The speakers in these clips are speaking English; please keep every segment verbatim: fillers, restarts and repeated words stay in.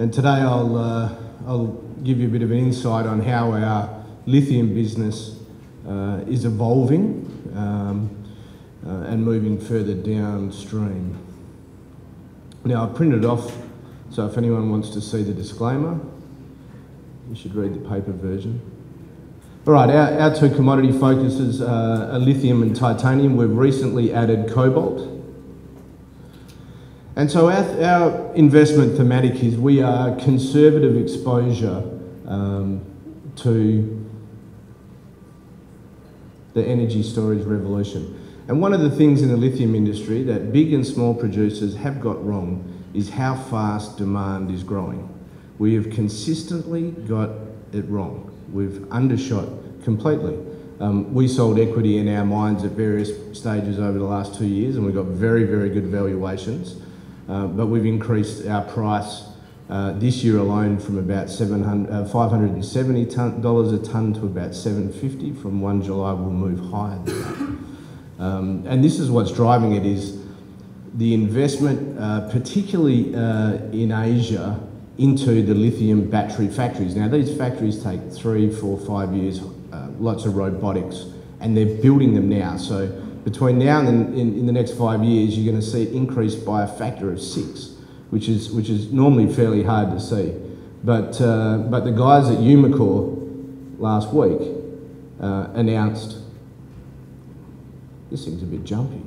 And today I'll, uh, I'll give you a bit of an insight on how our lithium business uh, is evolving um, uh, and moving further downstream. Now, I've printed off, so if anyone wants to see the disclaimer, you should read the paper version. All right, our, our two commodity focuses uh, are lithium and titanium. We've recently added cobalt. And so our, our investment thematic is we are conservative exposure um, to the energy storage revolution. And one of the things in the lithium industry that big and small producers have got wrong is how fast demand is growing. We have consistently got it wrong. We've undershot completely. Um, we sold equity in our mines at various stages over the last two years and we got very, very good valuations. Uh, but we've increased our price uh, this year alone from about five hundred seventy dollars a tonne to about seven hundred fifty dollars. From first of July, we'll move higher than that. Um, and this is what's driving it is the investment, uh, particularly uh, in Asia, into the lithium battery factories. Now, these factories take three, four, five years, uh, lots of robotics, and they're building them now. So between now and in, in, in the next five years, you're going to see it increase by a factor of six, which is, which is normally fairly hard to see. But, uh, but the guys at Umicore last week uh, announced, this thing's a bit jumpy,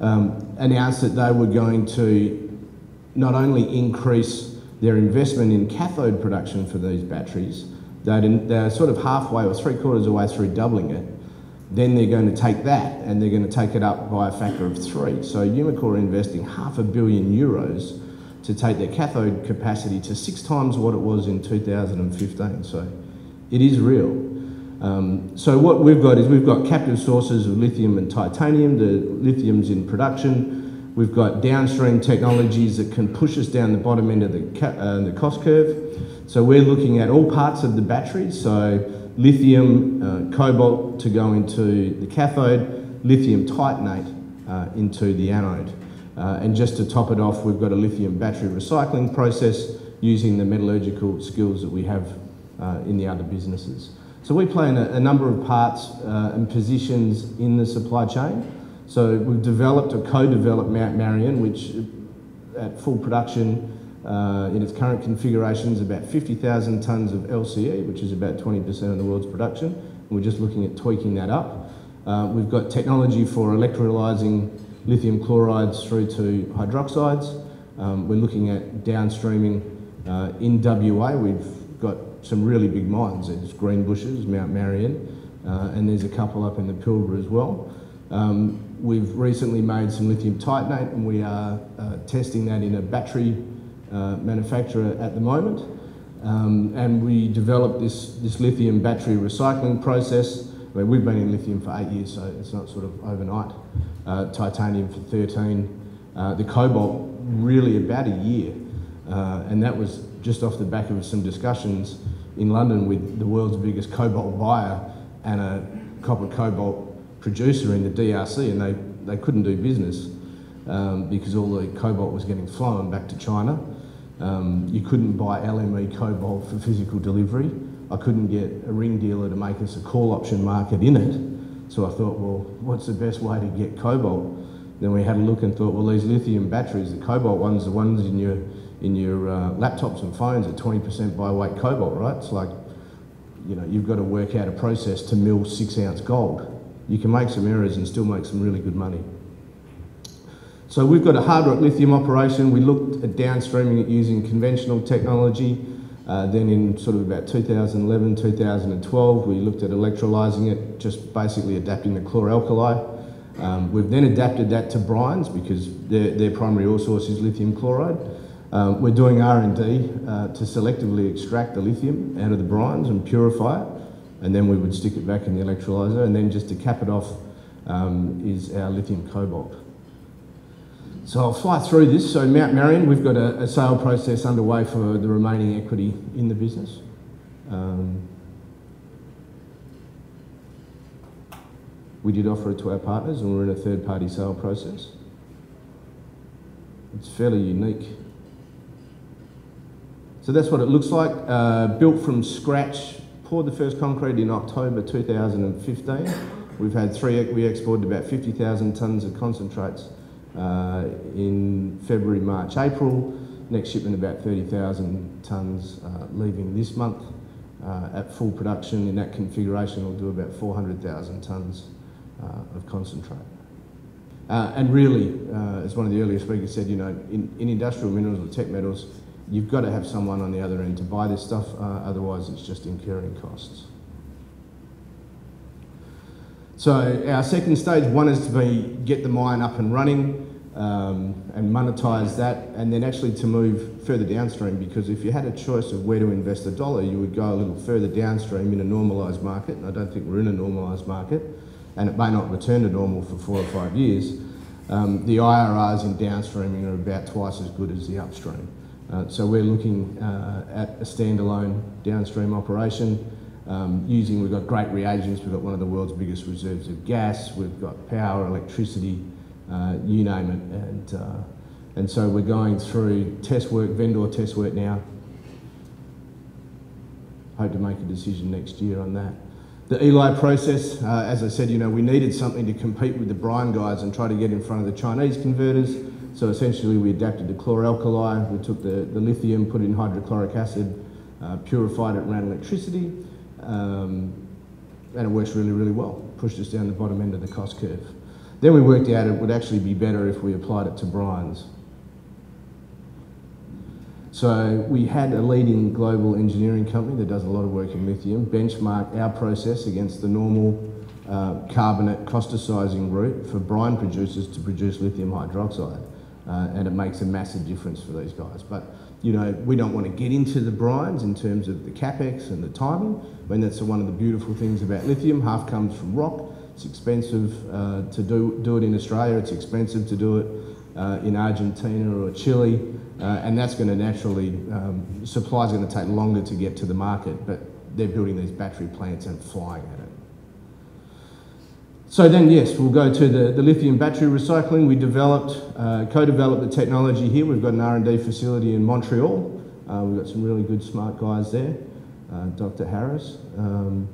um, announced that they were going to not only increase their investment in cathode production for these batteries, they'd, they're sort of halfway or three quarters away through doubling it. Then they're going to take that and they're going to take it up by a factor of three. So Umicore are investing half a billion euros to take their cathode capacity to six times what it was in two thousand fifteen. So it is real. Um, so what we've got is we've got captive sources of lithium and titanium. The lithium's in production. We've got downstream technologies that can push us down the bottom end of the, ca uh, the cost curve. So we're looking at all parts of the battery. So lithium, uh, cobalt to go into the cathode, lithium titanate uh, into the anode. Uh, and just to top it off, we've got a lithium battery recycling process using the metallurgical skills that we have uh, in the other businesses. So we play in a, a number of parts uh, and positions in the supply chain. So we've developed or co-developed Mount Marion, which at full production Uh, in its current configurations, about fifty thousand tonnes of L C E, which is about twenty percent of the world's production. And we're just looking at tweaking that up. Uh, we've got technology for electrolysing lithium chlorides through to hydroxides. Um, we're looking at downstreaming uh, in W A. We've got some really big mines. There's Greenbushes, Mount Marion, uh, and there's a couple up in the Pilbara as well. Um, we've recently made some lithium titanate, and we are uh, testing that in a battery Uh, manufacturer at the moment, um, and we developed this, this lithium battery recycling process. I mean, we've been in lithium for eight years, so it's not sort of overnight. Uh, titanium for thirteen, uh, the cobalt really about a year, uh, and that was just off the back of some discussions in London with the world's biggest cobalt buyer and a copper cobalt producer in the D R C, and they, they couldn't do business um, because all the cobalt was getting flown back to China. Um, you couldn't buy L M E cobalt for physical delivery. I couldn't get a ring dealer to make us a call option market in it. So I thought, well, what's the best way to get cobalt? Then we had a look and thought, well, these lithium batteries, the cobalt ones, the ones in your, in your uh, laptops and phones are twenty percent by weight cobalt, right? It's like, you know, you've got to work out a process to mill six ounce gold. You can make some errors and still make some really good money. So we've got a hard rock lithium operation. We looked at downstreaming it using conventional technology. Uh, then in sort of about two thousand eleven, two thousand twelve, we looked at electrolysing it, just basically adapting the chloralkali. Um, we've then adapted that to brines because their, their primary ore source is lithium chloride. Um, we're doing R and D uh, to selectively extract the lithium out of the brines and purify it. And then we would stick it back in the electrolyser. And then just to cap it off um, is our lithium cobalt. So I'll fly through this. So Mount Marion, we've got a, a sale process underway for the remaining equity in the business. Um, we did offer it to our partners and we're in a third party sale process. It's fairly unique. So So that's what it looks like, uh, built from scratch. Poured the first concrete in October two thousand fifteen. We've had three, we exported about fifty thousand tonnes of concentrates uh, in February, March, April. Next shipment about thirty thousand tonnes uh, leaving this month. Uh, at full production in that configuration we'll do about four hundred thousand tonnes uh, of concentrate. Uh, and really, uh, as one of the earlier speakers said, you know, in, in industrial minerals or tech metals, you've got to have someone on the other end to buy this stuff, uh, otherwise it's just incurring costs. So our second stage, one is to be get the mine up and running um, and monetise that, and then actually to move further downstream, because if you had a choice of where to invest a dollar, you would go a little further downstream in a normalised market, and I don't think we're in a normalised market, and it may not return to normal for four or five years. Um, the I R Rs in downstreaming are about twice as good as the upstream. Uh, so we're looking uh, at a standalone downstream operation um, using, we've got great reagents, we've got one of the world's biggest reserves of gas, we've got power, electricity, uh, you name it. And, uh, and so we're going through test work, vendor test work now. Hope to make a decision next year on that. The Eli process, uh, as I said, you know, we needed something to compete with the brine guys and try to get in front of the Chinese converters. So essentially we adapted to chloralkali, we took the, the lithium, put it in hydrochloric acid, uh, purified it, ran electricity, um, and it works really, really well. Pushed us down the bottom end of the cost curve. Then we worked out it would actually be better if we applied it to brines. So we had a leading global engineering company that does a lot of work in lithium benchmark our process against the normal uh, carbonate causticizing route for brine producers to produce lithium hydroxide. Uh, and it makes a massive difference for these guys. But, you know, we don't want to get into the brines in terms of the capex and the timing, when that's one of the beautiful things about lithium. Half comes from rock. It's expensive uh, to do, do it in Australia. It's expensive to do it uh, in Argentina or Chile. Uh, and that's going to naturally, um, supply's going to take longer to get to the market, but they're building these battery plants and flying at it. So then, yes, we'll go to the, the lithium battery recycling. We developed, uh, co-developed the technology here. We've got an R and D facility in Montreal. Uh, we've got some really good, smart guys there, uh, Doctor Harris. Um,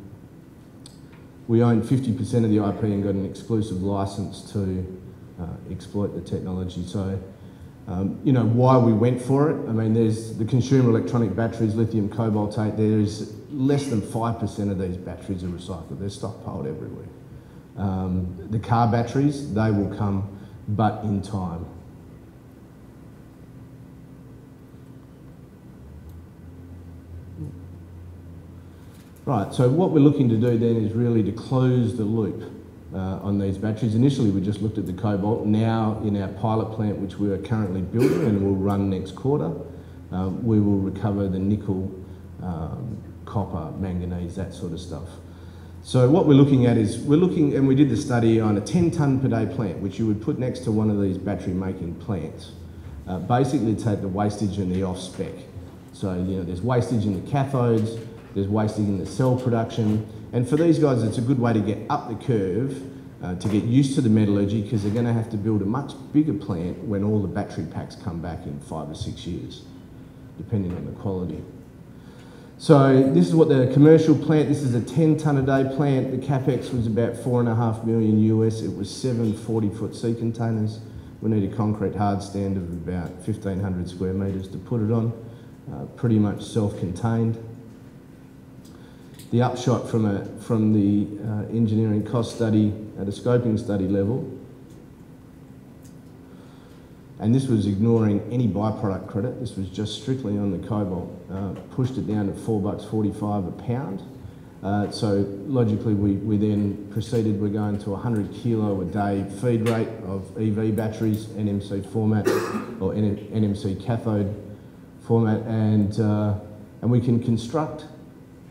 we own fifty percent of the I P and got an exclusive license to uh, exploit the technology. So. Um, you know, why we went for it, I mean, there's the consumer electronic batteries, lithium cobaltate, there's less than five percent of these batteries are recycled. They're stockpiled everywhere. Um, the car batteries, they will come, but in time. Right, so what we're looking to do then is really to close the loop. Uh, on these batteries. Initially we just looked at the cobalt. Now in our pilot plant, which we are currently building and will run next quarter, uh, we will recover the nickel, um, copper, manganese, that sort of stuff. So what we're looking at is, we're looking, and we did the study on a ten tonne per day plant, which you would put next to one of these battery making plants. Uh, basically take the wastage and the off spec. So, you know, there's wastage in the cathodes, there's wastage in the cell production, and for these guys it's a good way to get up the curve, uh, to get used to the metallurgy, because they're going to have to build a much bigger plant when all the battery packs come back in five or six years, depending on the quality. So this is what the commercial plant, this is a ten tonne a day plant, the capex was about four and a half million U S, it was seven forty foot sea containers, we need a concrete hard stand of about fifteen hundred square metres to put it on, uh, pretty much self-contained. The upshot from, a, from the uh, engineering cost study at a scoping study level, and this was ignoring any byproduct credit, this was just strictly on the cobalt, uh, pushed it down to four bucks forty-five a pound. Uh, so logically we, we then proceeded, we're going to one hundred kilo a day feed rate of E V batteries, N M C format, or N M C cathode format, and, uh, and we can construct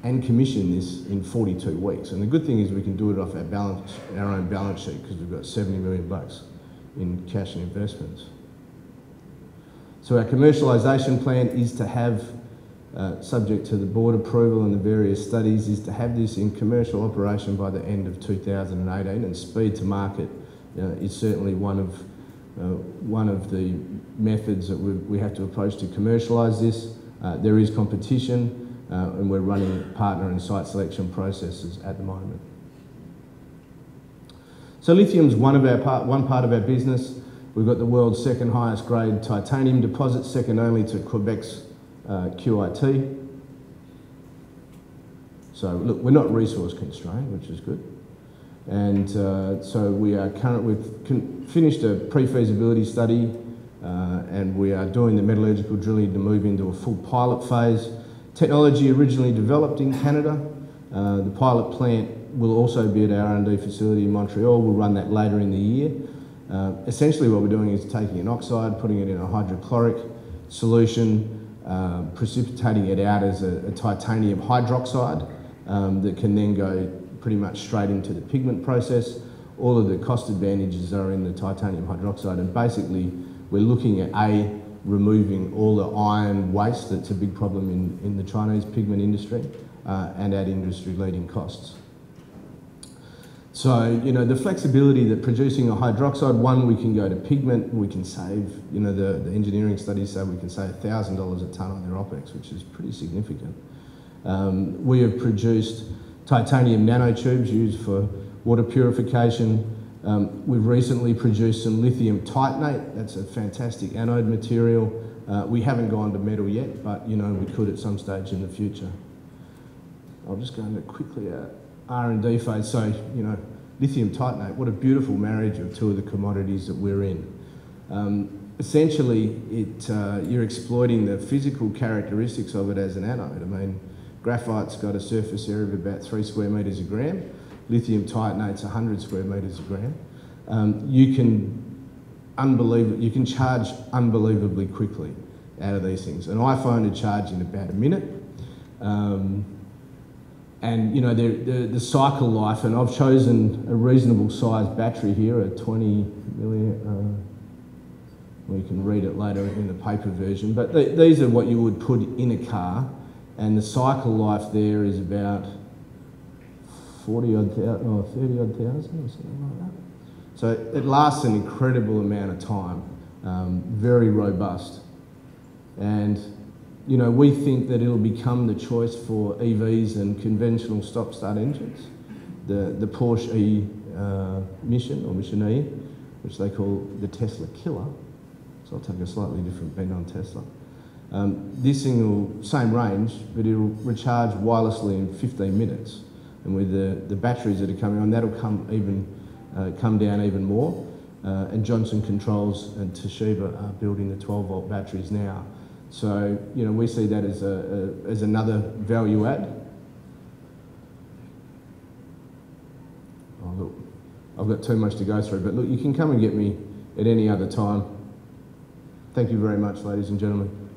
and commission this in forty-two weeks. And the good thing is we can do it off our, balance, our own balance sheet, because we've got seventy million bucks in cash and investments. So our commercialisation plan is to have, uh, subject to the board approval and the various studies, is to have this in commercial operation by the end of two thousand eighteen, and speed to market uh, is certainly one of, uh, one of the methods that we, we have to approach to commercialise this. Uh, there is competition, uh, and we're running partner and site selection processes at the moment. So lithium is one of our part, one part of our business. We've got the world's second highest grade titanium deposit, second only to Quebec's uh, Q I T. So look, we're not resource constrained, which is good. And uh, so we are current, we've finished a pre-feasibility study uh, and we are doing the metallurgical drilling to move into a full pilot phase. Technology originally developed in Canada. Uh, the pilot plant will also be at our R and D facility in Montreal. We'll run that later in the year. Uh, essentially what we're doing is taking an oxide, putting it in a hydrochloric solution, uh, precipitating it out as a, a titanium hydroxide um, that can then go pretty much straight into the pigment process. All of the cost advantages are in the titanium hydroxide, and basically we're looking at A, removing all the iron waste that's a big problem in, in the Chinese pigment industry uh, and at industry leading costs. So, you know, the flexibility that producing a hydroxide, one, we can go to pigment, we can save, you know, the, the engineering studies say we can save one thousand dollars a tonne on their OPEX, which is pretty significant. Um, we have produced titanium nanotubes used for water purification. Um, we've recently produced some lithium titanate. That's a fantastic anode material. Uh, we haven't gone to metal yet, but, you know, we could at some stage in the future. I'll just go into quickly uh, R and D phase. So, you know, lithium titanate, what a beautiful marriage of two of the commodities that we're in. Um, essentially, it, uh, you're exploiting the physical characteristics of it as an anode. I mean, graphite's got a surface area of about three square metres a gram. Lithium titanate's one hundred square metres a gram. Um, you can unbelievable, you can charge unbelievably quickly out of these things. An iPhone would charge in about a minute. Um, And you know the, the, the cycle life, and I've chosen a reasonable sized battery here, a twenty milliamp hour. We can read it later in the paper version, but th these are what you would put in a car, and the cycle life there is about forty odd thousand or thirty odd thousand or something like that. So it lasts an incredible amount of time, um, very robust, and. You know, we think that it'll become the choice for E Vs and conventional stop-start engines. The, the Porsche E uh, Mission, or Mission E, which they call the Tesla killer. So I'll take a slightly different bend on Tesla. Um, this thing will, same range, but it'll recharge wirelessly in fifteen minutes. And with the, the batteries that are coming on, that'll come, even, uh, come down even more. Uh, and Johnson Controls and Toshiba are building the twelve volt batteries now. So, you know, we see that as, a, a, as another value add. Oh, look, I've got too much to go through, but look, you can come and get me at any other time. Thank you very much, ladies and gentlemen.